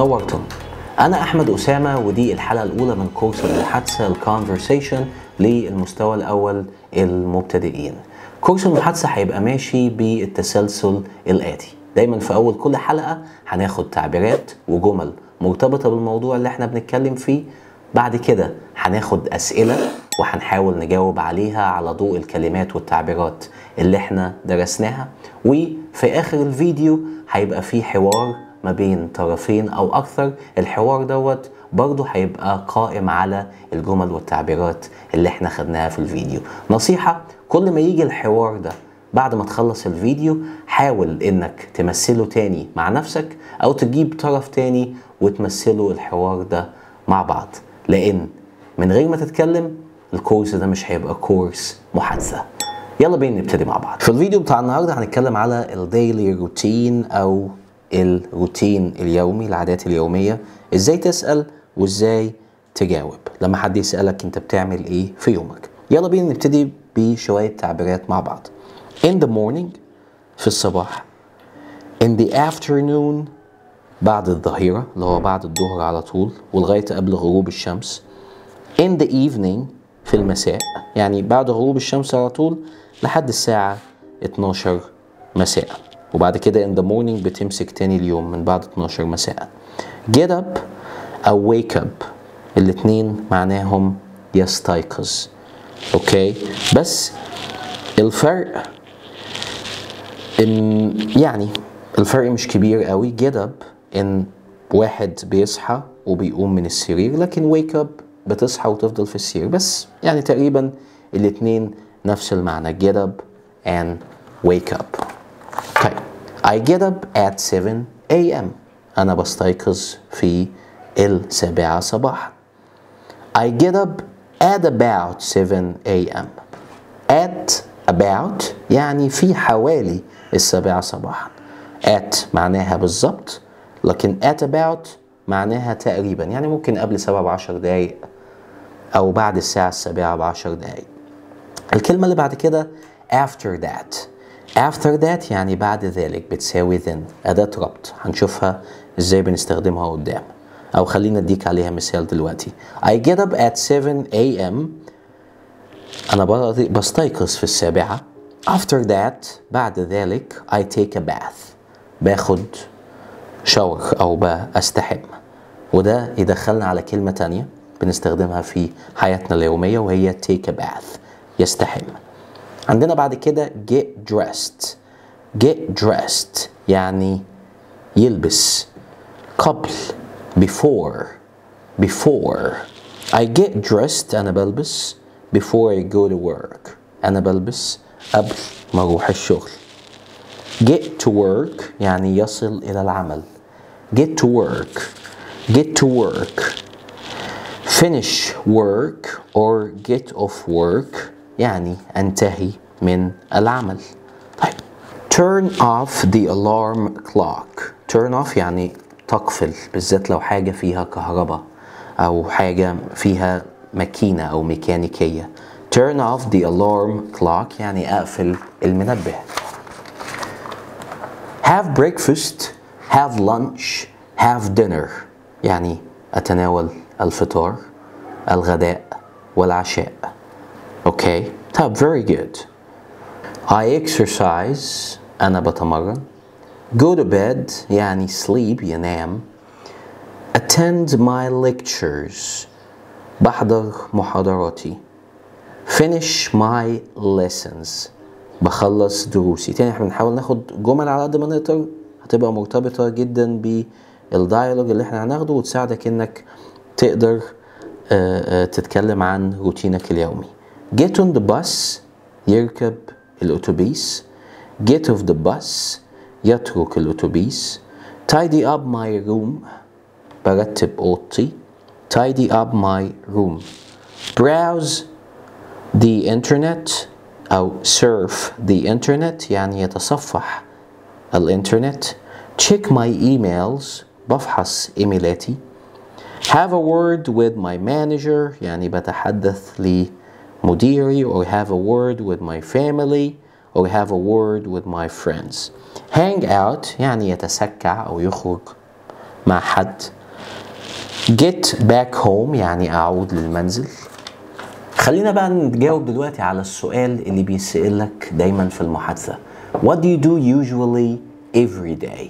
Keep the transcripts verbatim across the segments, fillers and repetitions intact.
نورتم. أنا أحمد أسامة ودي الحلقة الأولى من كورس المحادثة الكونفرسيشن للمستوى الأول المبتدئين. كورس المحادثة هيبقى ماشي بالتسلسل الآتي، دايما في أول كل حلقة هناخد تعبيرات وجمل مرتبطة بالموضوع اللي احنا بنتكلم فيه، بعد كده هناخد أسئلة وهنحاول نجاوب عليها على ضوء الكلمات والتعبيرات اللي احنا درسناها، وفي آخر الفيديو هيبقى فيه حوار ما بين طرفين أو أكثر. الحوار دوت برضه هيبقى قائم على الجمل والتعبيرات اللي احنا خدناها في الفيديو. نصيحة، كل ما يجي الحوار ده بعد ما تخلص الفيديو حاول انك تمثله تاني مع نفسك او تجيب طرف تاني وتمثله الحوار ده مع بعض، لان من غير ما تتكلم الكورس ده مش هيبقى كورس محادثة. يلا بينا نبتدي مع بعض. في الفيديو بتاع النهاردة هنتكلم على الديلي روتين او الروتين اليومي، العادات اليومية، ازاي تسأل وازاي تجاوب لما حد يسألك انت بتعمل ايه في يومك. يلا بينا نبتدي بشوية تعبيرات مع بعض. In the morning، في الصباح. In the afternoon، بعد الظهيرة اللي هو بعد الظهر على طول ولغاية قبل غروب الشمس. In the evening، في المساء، يعني بعد غروب الشمس على طول لحد الساعة اتناشر مساء، وبعد كده in the morning بتمسك تاني اليوم من بعد اتناشر مساء. Get up أو wake up، الاتنين معناهم يستيقظ، اوكي؟ بس الفرق يعني الفرق مش كبير قوي. get up ان واحد بيصحى وبيقوم من السرير، لكن wake up بتصحى وتفضل في السرير، بس يعني تقريبا الاتنين نفس المعنى، get up and wake up. طيب I get up at seven a m أنا بستيقظ في السابعة صباحا. I get up at about seven a m at about يعني في حوالي السابعة صباحا. at معناها بالظبط، لكن at about معناها تقريبا، يعني ممكن قبل سبعة بعشر دقايق أو بعد الساعة السابعة بعشر دقايق. الكلمة اللي بعد كده after that. after that يعني بعد ذلك بتساوي then، أداة ربط هنشوفها إزاي بنستخدمها قدام، أو خلينا أديك عليها مثال دلوقتي. I get up at seven a m أنا بستيقظ في السابعة. after that بعد ذلك I take a bath، باخد شاور أو بستحم، وده يدخلنا على كلمة تانية بنستخدمها في حياتنا اليومية وهي take a bath، يستحم. عندنا بعد كده get dressed. get dressed يعني يلبس، قبل before before I get dressed أنا بلبس before I go to work، أنا بلبس قبل ما أروح الشغل. get to work يعني يصل إلى العمل، get to work get to work finish work or get off work يعني أنتهي من العمل. طيب turn off the alarm clock. turn off يعني تقفل، بالذات لو حاجة فيها كهرباء أو حاجة فيها ماكينة أو ميكانيكية. turn off the alarm clock يعني أقفل المنبه. have breakfast have lunch have dinner يعني أتناول الفطار الغداء والعشاء، اوكي؟ طب very good. I exercise أنا بتمرن. go to bed يعني sleep ينام. attend my lectures بحضر محاضراتي. finish my lessons بخلص دروسي. تاني احنا بنحاول ناخد جمل على قد ما نقدر هتبقى مرتبطة جدا بالدايلوج اللي احنا هناخده وتساعدك انك تقدر تتكلم عن روتينك اليومي. get on the bus يركب الأتوبيس. get off the bus يترك الأتوبيس. tidy up my room برتب أوضتي. tidy up my room browse the internet أو surf the internet يعني يتصفح الإنترنت. check my emails بفحص إيميلاتي. have a word with my manager يعني بتحدث لمديري، or have a word with my family or have a word with my friends. hang out يعني يتسكع أو يخرج مع حد. get back home يعني اعود للمنزل. خلينا بقى نجاوب دلوقتي على السؤال اللي بيسألك دايما في المحادثة. What do you do usually every day؟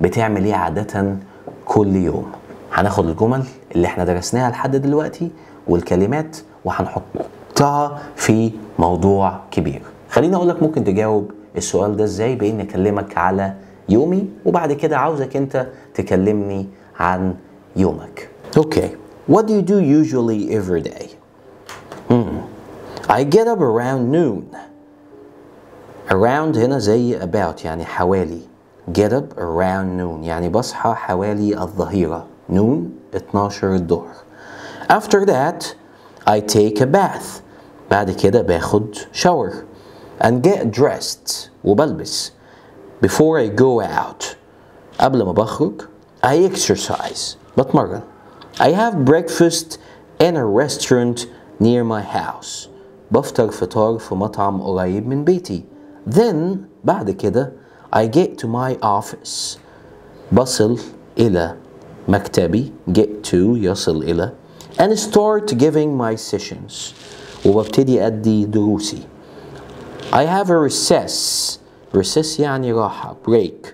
بتعمل ايه عادة كل يوم؟ هناخد الجمل اللي احنا درسناها لحد دلوقتي والكلمات وهنحطها في موضوع كبير. خليني اقول لك ممكن تجاوب السؤال ده ازاي بإن اكلمك على يومي وبعد كده عاوزك انت تكلمني عن يومك. اوكي. What do you do usually every day؟ Mm. I get up around noon. Around هنا زي about يعني حوالي. Get up around noon يعني بصحى حوالي الظهيرة. noon اتناشر الظهر. After that I take a bath. بعد كده باخد shower. And get dressed وبلبس. Before I go out قبل ما بخرج I exercise بتمرن. I have breakfast in a restaurant near my house. بفطر فطار في مطعم قريب من بيتي. Then بعد كده I get to my office. بصل إلى مكتبي. Get to يصل إلى. And start giving my sessions. وببتدي أدي دروسي. I have a recess. Recess يعني راحة. Break.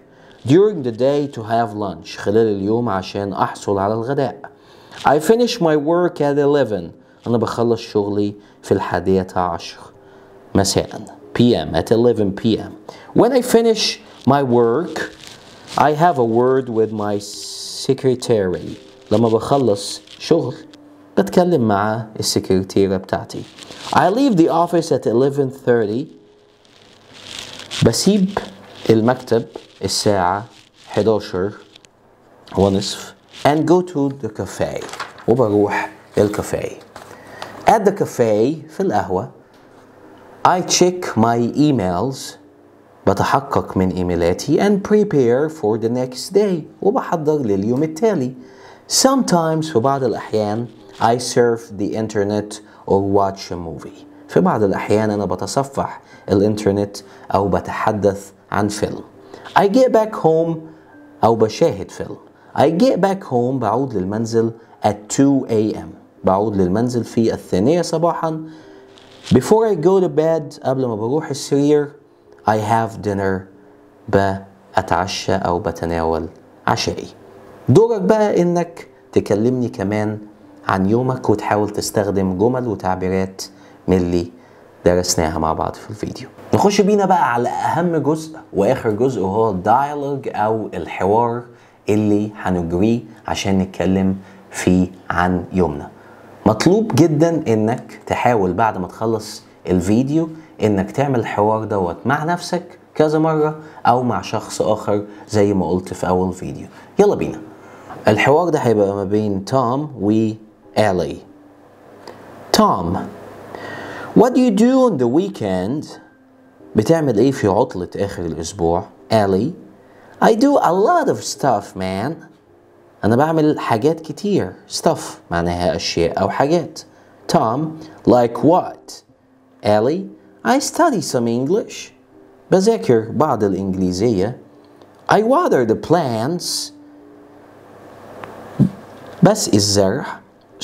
During the day to have lunch. خلال اليوم عشان أحصل على الغداء. I finish my work at eleven. أنا بخلص شغلي في الحادية عشر مساءً. P M at eleven P M When I finish my work, I have a word with my secretary. لما بخلص شغل بتكلم مع السكرتيرة بتاعتي. I leave the office at eleven thirty. بسيب المكتب الساعة حداشر ونصف and go to the cafe. وبروح الكافيه. At the cafe في القهوة I check my emails بتحقق من إيميلاتي and prepare for the next day وبحضر لليوم التالي. Sometimes في بعض الأحيان I surf the internet or watch a movie. في بعض الأحيان أنا بتصفح الإنترنت أو بتحدث عن فيلم. I get back home أو بشاهد فيلم. I get back home بعود للمنزل at two A M بعود للمنزل في الثانية صباحا. Before I go to bed قبل ما بروح السرير I have dinner بأتعشى أو بتناول عشائي. دورك بقى إنك تكلمني كمان عن يومك وتحاول تستخدم جمل وتعبيرات من اللي درسناها مع بعض في الفيديو. نخش بينا بقى على أهم جزء وآخر جزء وهو الدايالوج أو الحوار اللي هنجريه عشان نتكلم فيه عن يومنا. مطلوب جدا انك تحاول بعد ما تخلص الفيديو انك تعمل الحوار دوت مع نفسك كذا مرة او مع شخص اخر زي ما قلت في اول فيديو. يلا بينا. الحوار ده هيبقى ما بين توم و إيلي. توم: What do you do on the weekend؟ بتعمل ايه في عطلة اخر الاسبوع؟ إيلي: I do a lot of stuff man. أنا بعمل حاجات كتير. stuff معناها أشياء أو حاجات. توم: like what؟ إيلي: I study some English. بذاكر بعض الإنجليزية. I water the plants. بسقي الزرع.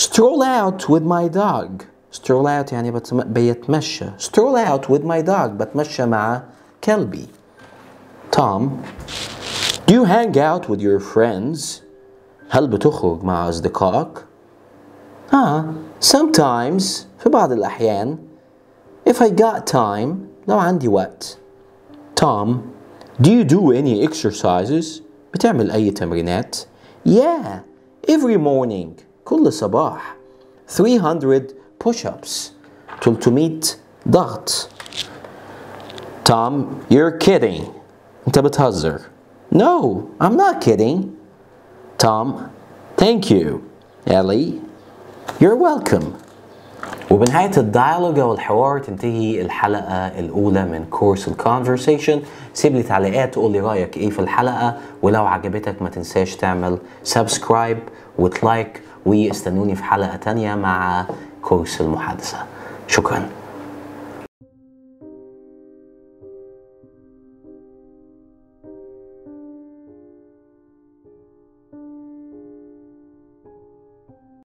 stroll out with my dog. stroll out يعني بيتمشى. stroll out with my dog بتمشى مع كلبي. توم: Do you hang out with your friends؟ هل بتخرج مع أصدقائك؟ آه sometimes في بعض الأحيان. if I got time لو عندي وقت. توم: Do you do any exercises؟ بتعمل أي تمرينات؟ yeah every morning كل صباح. three hundred push-ups تلتمية ضغط. توم: You're kidding. أنت بتهزر. no I'm not kidding. توم: Thank you. إيلي: You're welcome. وبنهاية الديالوج أو الحوار تنتهي الحلقة الأولى من كورس الكونفرسيشن. سيب لي تعليقات تقول لي رأيك إيه في الحلقة، ولو عجبتك ما تنساش تعمل سبسكرايب وتلايك، واستنوني في حلقة تانية مع كورس المحادثة. شكراً.